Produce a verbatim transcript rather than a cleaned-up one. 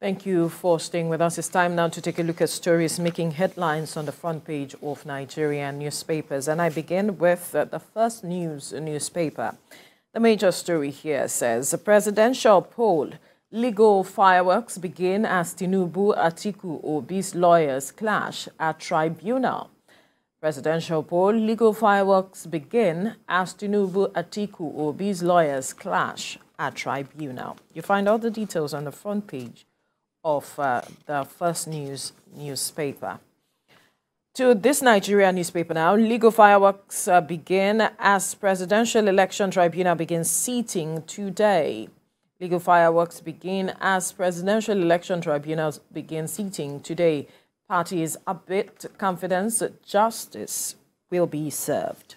Thank you for staying with us. It's time now to take a look at stories making headlines on the front page of Nigerian newspapers. And I begin with uh, the First News newspaper. The major story here says, a presidential poll, legal fireworks begin as Tinubu, Atiku, Obi's lawyers clash at tribunal. Presidential poll, legal fireworks begin as Tinubu, Atiku, Obi's lawyers clash at tribunal. You find all the details on the front page of uh, the First News newspaper. To this Nigerian newspaper now, legal fireworks uh, begin as Presidential Election Tribunal begins seating today. Legal fireworks begin as Presidential Election Tribunal begins seating today. Parties upbeat confidence that justice will be served.